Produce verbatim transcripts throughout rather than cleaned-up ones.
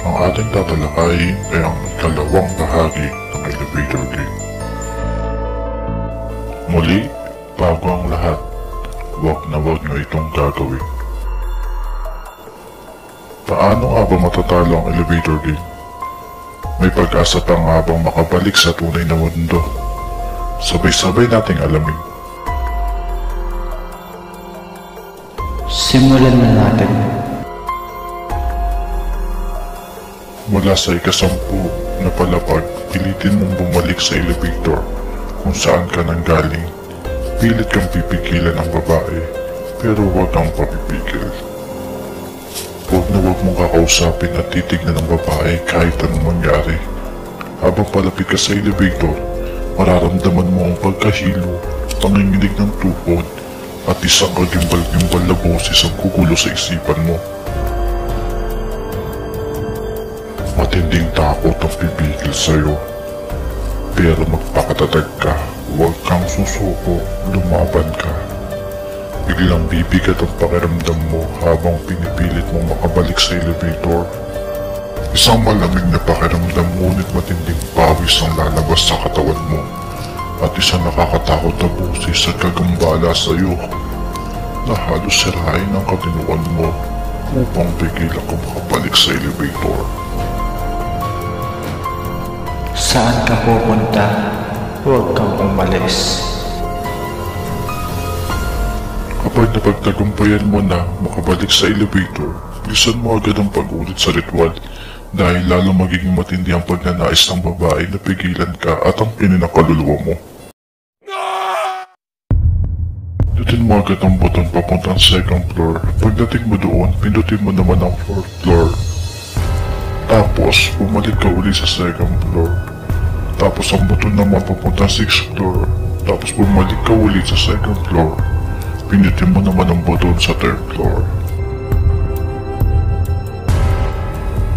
Ang ating tatalakay ay ang ikalawang bahagi ng Elevator Game. Muli, bago ang lahat, huwag na huwag nyo itong gagawin. Paano nga ba matatalo ang Elevator Game? May pag-asa pa nga bang makabalik sa tunay na mundo? Sabay-sabay nating alamin. Simulan na natin. Mula sa ikasampu na palapag, pilitin mong bumalik sa elevator kung saan ka nang galing. Pilit kang pipigilan ng babae, pero huwag kang papipigil. Huwag na huwag mong kakausapin at titignan ng babae kahit anong mangyari. Habang palapit ka sa elevator, mararamdaman mo ang pagkahilo, tanginginig ng tuhod, at isang kagimbal-gimbal na boses ang kukulo sa isipan mo. Matinding takot ang pipigil sa'yo. Pero magpakatatag ka, huwag kang susuko, lumaban ka. Biglang bibigat ang pakiramdam mo habang pinipilit mong makabalik sa elevator. Isang malamig na pakiramdam ngunit matinding pawis ang lalabas sa katawan mo. At isang nakakatakot na busis at kagambala sa'yo na halos sirain ang katinuan mo upang pigilan kang makabalik sa elevator. Saan ka pupunta? Huwag kang umalis. Kapag napagtagumpayan mo na makabalik sa elevator, bilisan mo agad ang pag-ulit sa ritual dahil lalo magiging matindi ang pagnanais ng babae na pigilan ka at ang pininakaluluwa mo. Pindutin mo agad ang button papuntang second floor. Pagdating mo doon, pindutin mo naman ang fourth floor. Tapos, bumalik ka uli sa second floor. Tapos ang button naman papuntang sixth floor. Tapos bumalik ka uli sa second floor. Pinutin mo naman ang button sa third floor.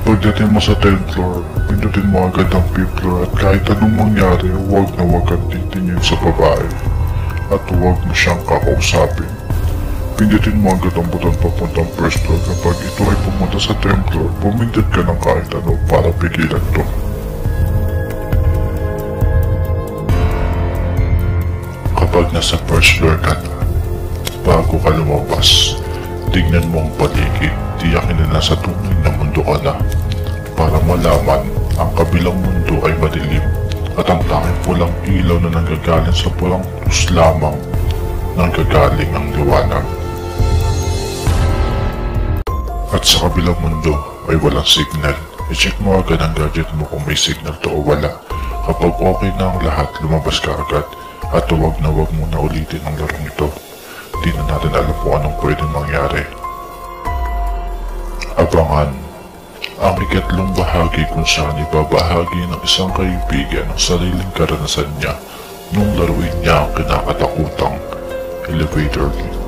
Pagdating mo sa tenth floor, pinutin mo agad ang fifth floor at kahit anong mangyari, huwag na huwag kang titingin sa babae. At huwag mo siyang kakausapin. Pindutin mo agad ang button papuntang first floor. Kapag ito ay pumunta sa tenth floor, pumindot ka ng kahit ano para pigilan ito. Kapag nasa first floor ka na, bago ka lumabas, tignan mo ang paligid, tiyakin na nasa tunay na mundo ka na. Para malaman, ang kabilang mundo ay madilim at ang tanging pulang ilaw na nanggagaling sa pulang krus lamang nanggagaling ang liwanag. At sa kabilang mundo ay walang signal. I-check mo agad ang gadget mo kung may signal to o wala. Kapag okay na ang lahat, lumabas ka agad. At huwag na huwag muna ulitin ang larong ito. Di na natin alam kung anong pwedeng mangyari. Abangan ang ikatlong bahagi kung saan ibabahagi ng isang kaibigan ang sariling karanasan niya nung laruin niya ang kinakatakutang elevator game.